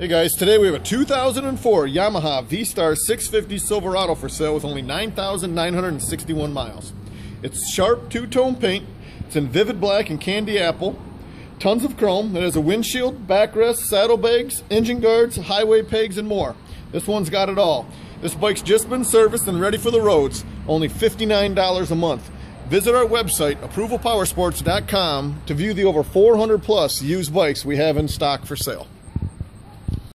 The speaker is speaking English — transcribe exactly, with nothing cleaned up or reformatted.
Hey guys, today we have a two thousand four Yamaha V-Star six fifty Silverado for sale with only nine thousand nine hundred sixty-one miles. It's sharp two-tone paint, it's in vivid black and candy apple, tons of chrome, it has a windshield, backrest, saddlebags, engine guards, highway pegs, and more. This one's got it all. This bike's just been serviced and ready for the roads, only fifty-nine dollars a month. Visit our website, approval powersports dot com, to view the over four hundred plus used bikes we have in stock for sale.